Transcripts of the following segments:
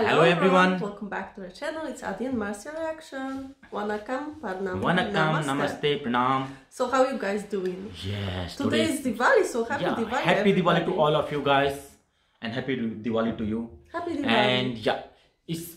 Hello everyone. Welcome back to our channel. It's Adi and Master Reaction. Wanakam, Pranam, Wanakam, Namaste, Pranam. So how are you guys doing? Yes. Today is Diwali, so happy Diwali. Happy everybody. Diwali to all of you guys, and happy Diwali to you. Happy Diwali. And yeah, it's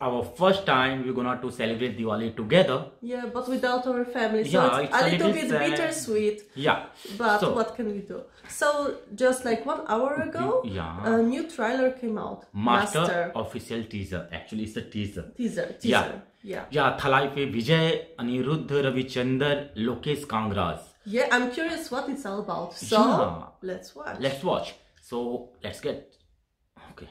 our first time we're gonna to celebrate Diwali together. Yeah, but without our family, so yeah, it's a little bit bittersweet. Yeah. But so, what can we do? So just like 1 hour ago, a new trailer came out. Master official teaser. Actually, it's a teaser. Yeah, Thalapathy Vijay, Anirudh Ravichandar, Lokesh Kangraj. Yeah, I'm curious what it's all about. So let's watch. So let's get. Okay.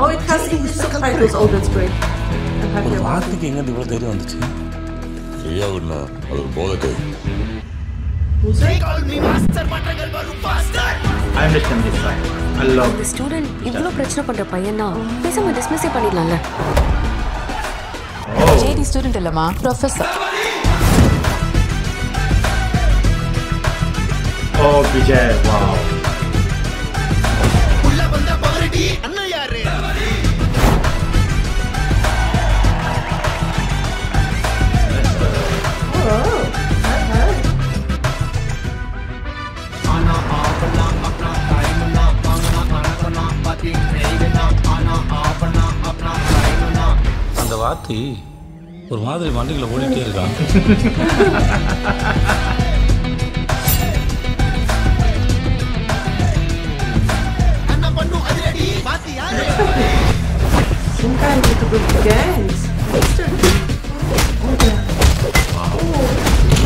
Oh, it has English subtitles. Oh, that's great. They call me Master, but I can do faster. I understand this side. I love this student. JD student, professor. Oh, Vijay, wow. Sometimes it's a good dance. Oh,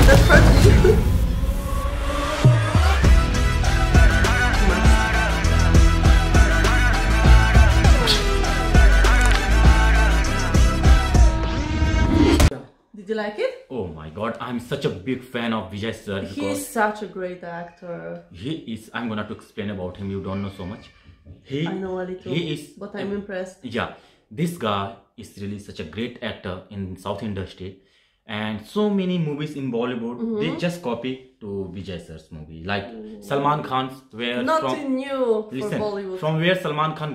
that's perfect. Did you like it? Oh my god, I'm such a big fan of Vijay sir. He is such a great actor. He is, I'm gonna have to explain about him, you don't know so much. I know a little, but I'm impressed. Yeah, this guy is really such a great actor in South industry. And so many movies in Bollywood, they just copy to Vijay sir's movie. Like Salman Khan's where... Nothing new for Bollywood. From where Salman Khan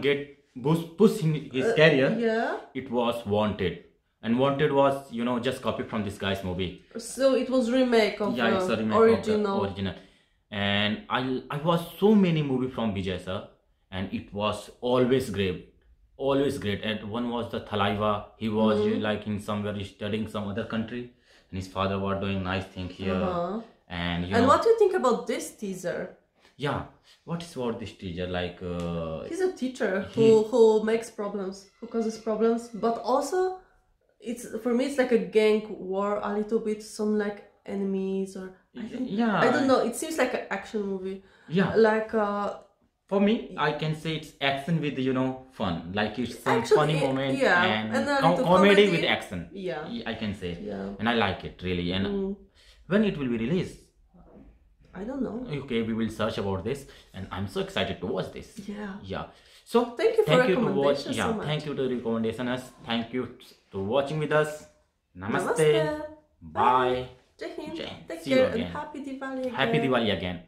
pushed his career, it was Wanted. And Wanted was, you know, just copied from this guy's movie. So it was remake of the original. And I watched so many movies from Vijay sir, and it was always great, And one was the Thalaiva. He was like in somewhere studying some other country, and his father was doing nice thing here. And you know, what do you think about this teaser? Yeah, what is about this teacher? Like he's a teacher who makes problems, who causes problems, but also. For me it's like a gang war a little bit, some like enemies or I don't know, it seems like an action movie. Like for me I can say it's action with, you know, fun, like it's some action, funny moment and comedy with action. I can say and I like it really. And when it will be released I don't know. Okay, we will search about this, and I'm so excited to watch this. So thank you for recommendation. Thank you to recommendation us. Thank you to watching with us. Namaste. Bye. Jai Hind. Take care and happy Diwali again.